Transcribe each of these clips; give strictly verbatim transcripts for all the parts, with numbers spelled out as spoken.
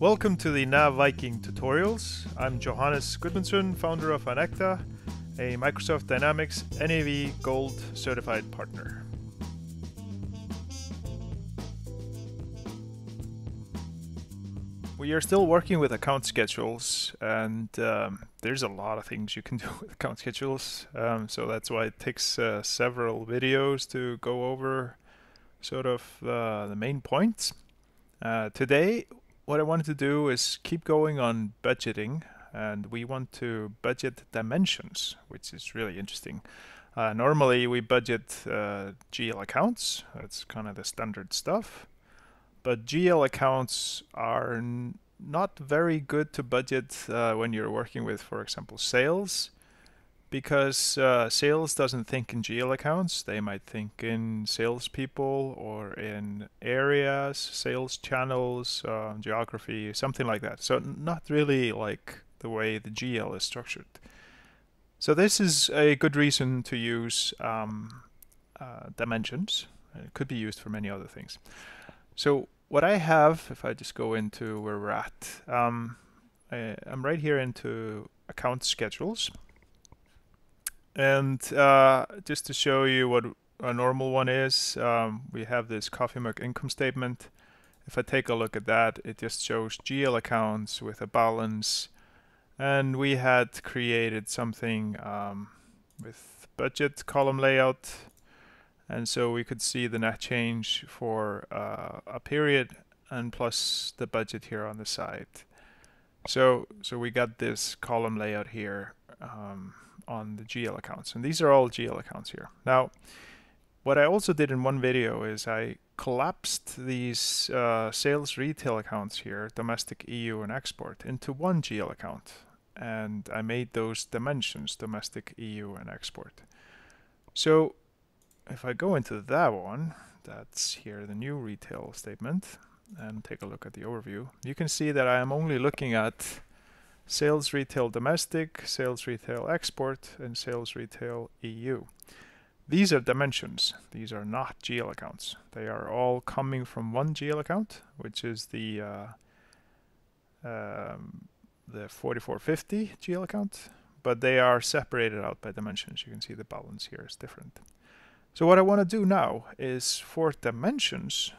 Welcome to the N A V Viking tutorials. I'm Johannes Gudmundsson, founder of inecta, a Microsoft Dynamics N A V Gold certified partner. We are still working with account schedules, and um, there's a lot of things you can do with account schedules. Um, so that's why it takes uh, several videos to go over sort of uh, the main points. Uh, today, what I wanted to do is keep going on budgeting, and we want to budget dimensions, which is really interesting. Uh, normally we budget uh, G L accounts. That's kind of the standard stuff. But G L accounts are n not very good to budget uh, when you're working with, for example, sales, because uh, sales doesn't think in G L accounts. They might think in salespeople or in areas, sales channels, uh, geography, something like that. So not really like the way the G L is structured. So this is a good reason to use um, uh, dimensions. It could be used for many other things. So what I have, if I just go into where we're at, um, I, I'm right here into account schedules. And uh, just to show you what a normal one is, um, we have this coffee mug income statement. If I take a look at that, it just shows G L accounts with a balance. And we had created something um, with budget column layout. And so we could see the net change for uh, a period and plus the budget here on the side. So, so we got this column layout here um, on the G L accounts. And these are all G L accounts here. Now, what I also did in one video is I collapsed these uh, sales retail accounts here, domestic, E U, and export, into one G L account. And I made those dimensions, domestic, E U, and export. So, if I go into that one, that's here, the new retail statement, and take a look at the overview, you can see that I am only looking at sales retail domestic, sales retail export, and sales retail E U. These are dimensions. These are not G L accounts. They are all coming from one G L account, which is the uh, um, the forty-four fifty G L account, but they are separated out by dimensions. You can see the balance here is different. So what I want to do now is, for dimensions,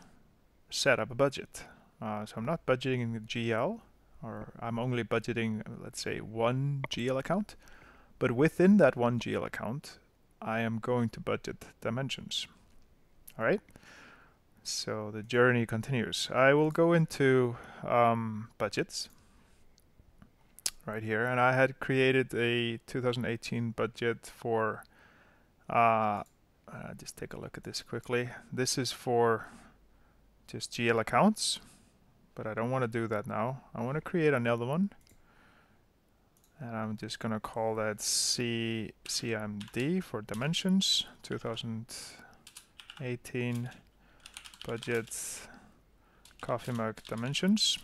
set up a budget. Uh, so I'm not budgeting the G L, or I'm only budgeting, let's say, one G L account. But within that one G L account, I am going to budget dimensions. All right. So the journey continues. I will go into um, budgets right here, and I had created a two thousand eighteen budget for. Uh, Uh, just take a look at this quickly. This is for just G L accounts, but I don't want to do that now. I want to create another one, and I'm just going to call that C CMD for dimensions, two thousand eighteen budget coffee mug dimensions.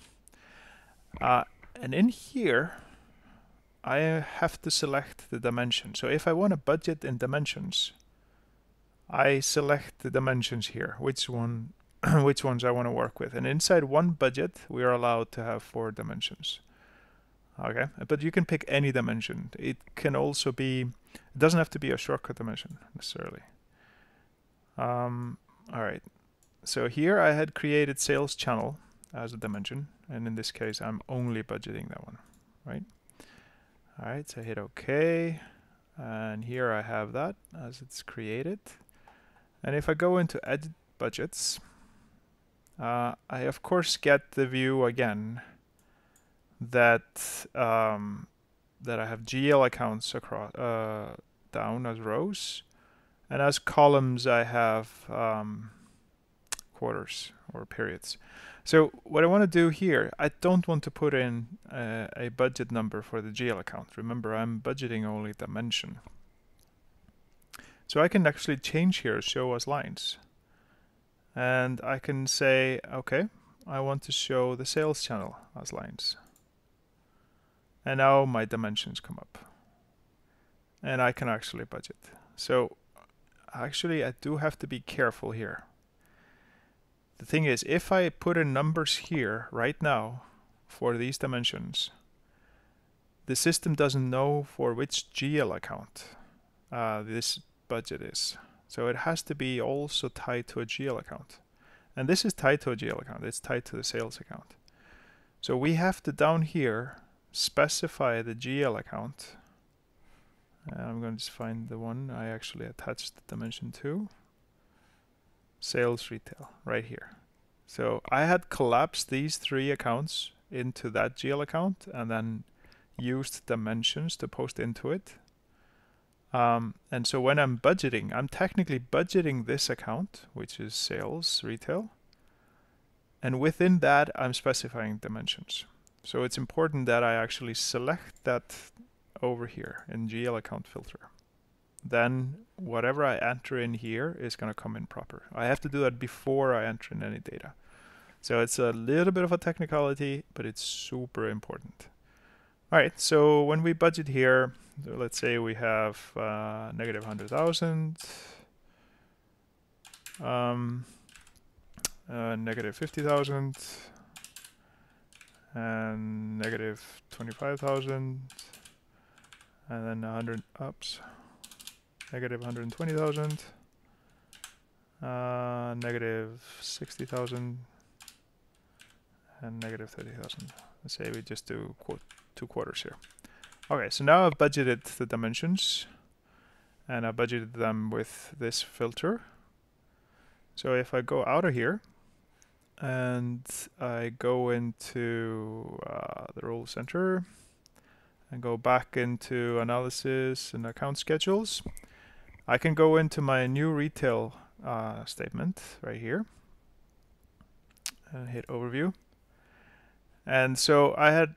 Uh, and in here, I have to select the dimension. So if I want to budget in dimensions, I select the dimensions here, which one, which ones I want to work with. And inside one budget, we are allowed to have four dimensions. Okay, but you can pick any dimension. It can also be, it doesn't have to be a shortcut dimension necessarily. Um, all right, so here I had created sales channel as a dimension, and in this case, I'm only budgeting that one, right? All right, so I hit OK, and here I have that as it's created. And if I go into edit budgets, uh, I of course get the view again that um, that I have G L accounts across uh, down as rows, and as columns I have um, quarters or periods. So what I want to do here, I don't want to put in uh, a budget number for the G L account. Remember, I'm budgeting only dimension. So I can actually change here, show as lines. And I can say, okay, I want to show the sales channel as lines. And now my dimensions come up. And I can actually budget. So actually, I do have to be careful here. The thing is, if I put in numbers here right now for these dimensions. The system doesn't know for which G L account uh, this budget is. So it has to be also tied to a G L account. And this is tied to a G L account. It's tied to the sales account. So we have to, down here, specify the G L account. And I'm going to just find the one I actually attached the dimension to. Sales retail, right here. So I had collapsed these three accounts into that G L account and then used dimensions to post into it. Um, and so when I'm budgeting, I'm technically budgeting this account, which is sales retail. And within that, I'm specifying dimensions. So it's important that I actually select that over here in G L account filter. Then whatever I enter in here is going to come in proper. I have to do that before I enter in any data. So it's a little bit of a technicality, but it's super important. All right, so when we budget here, so let's say we have uh, negative one hundred thousand, um, uh, negative fifty thousand, and negative twenty-five thousand, and then one hundred ups, negative one hundred twenty thousand, uh, negative sixty thousand, and negative thirty thousand. Let's say we just do quote two quarters here. Okay, so now I've budgeted the dimensions and I budgeted them with this filter. So if I go out of here and I go into uh, the role center and go back into analysis and account schedules, I can go into my new retail uh, statement right here and hit overview. And so I had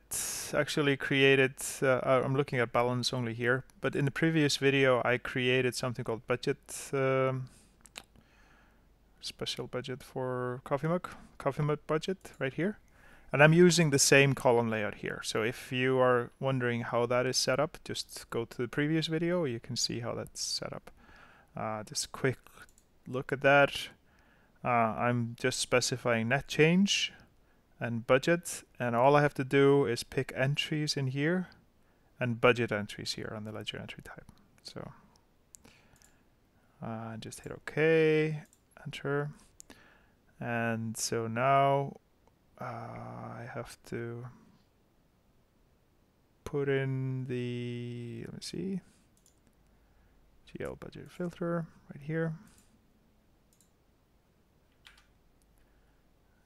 actually created, uh, I'm looking at balance only here, but in the previous video I created something called budget, um, special budget for coffee mug, coffee mug budget right here. And I'm using the same column layout here. So if you are wondering how that is set up, just go to the previous video, you can see how that's set up. Uh, just a quick look at that. Uh, I'm just specifying net change and budget, and all I have to do is pick entries in here and budget entries here on the ledger entry type. So uh, just hit OK, enter, and so now uh, I have to put in the, let me see, G L budget filter right here.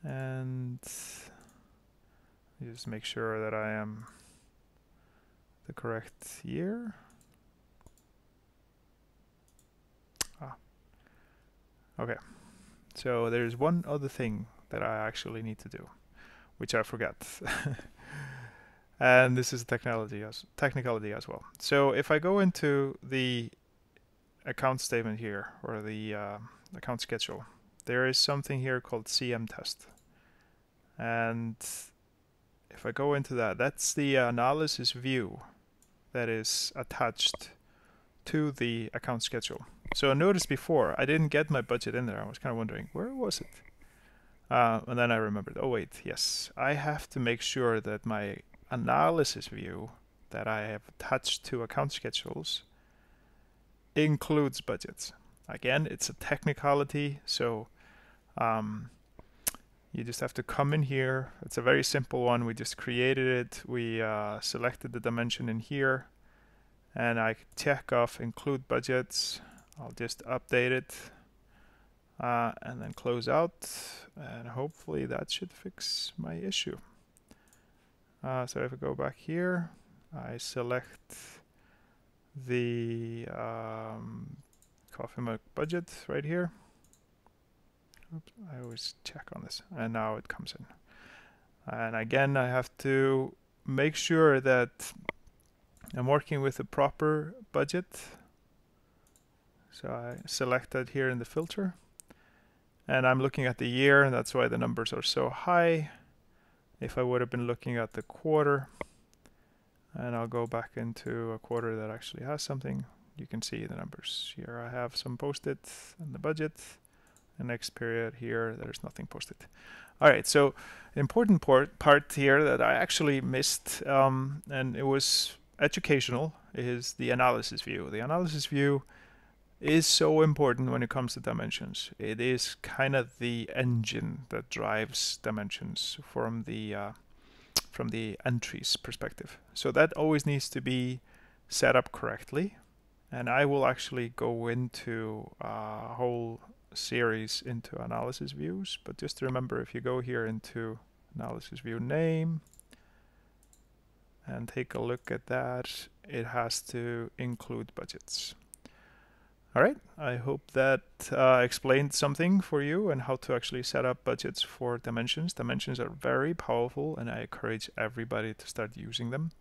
And just make sure that I am the correct year. Ah, okay. So there's one other thing that I actually need to do, which I forgot. And this is technology as technicality as well. So if I go into the account statement here, or the uh, account schedule, there is something here called C M test. And if I go into that, that's the analysis view that is attached to the account schedule. So notice before, I didn't get my budget in there. I was kind of wondering, where was it? Uh, and then I remembered, oh wait, yes, I have to make sure that my analysis view that I have attached to account schedules includes budgets. Again, it's a technicality, so Um, you just have to come in here. It's a very simple one. We just created it. We uh, selected the dimension in here, and I check off include budgets. I'll just update it uh, and then close out, and hopefully that should fix my issue. Uh, so if I go back here, I select the um, coffee mug budget right here. Oops, I always check on this, and now it comes in. And again, I have to make sure that I'm working with the proper budget. So I select that here in the filter, and I'm looking at the year, and that's why the numbers are so high. If I would have been looking at the quarter, and I'll go back into a quarter that actually has something, you can see the numbers here. I have some post-its and the budget, the next period here, there's nothing posted. All right, so important part, part here that I actually missed, um, and it was educational, is the analysis view. The analysis view is so important when it comes to dimensions. It is kind of the engine that drives dimensions from the uh, from the entries perspective. So that always needs to be set up correctly. And I will actually go into a whole series into analysis views, but just remember, if you go here into analysis view name and take a look at that, it has to include budgets. All right, I hope that uh, explained something for you and how to actually set up budgets for dimensions. Dimensions are very powerful, and I encourage everybody to start using them.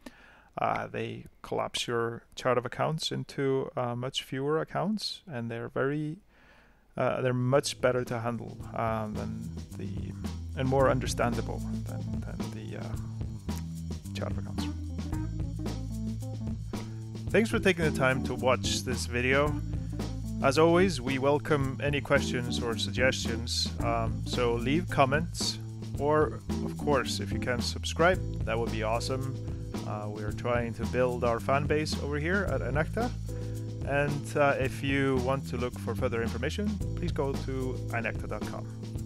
Uh, they collapse your chart of accounts into uh, much fewer accounts, and they're very uh, they're much better to handle uh, than the and more understandable than, than the uh, chart of accounts. Thanks for taking the time to watch this video. As always, we welcome any questions or suggestions, um, so leave comments, or of course, if you can subscribe, that would be awesome. Uh, we are trying to build our fan base over here at inecta, and uh, if you want to look for further information, please go to inecta dot com.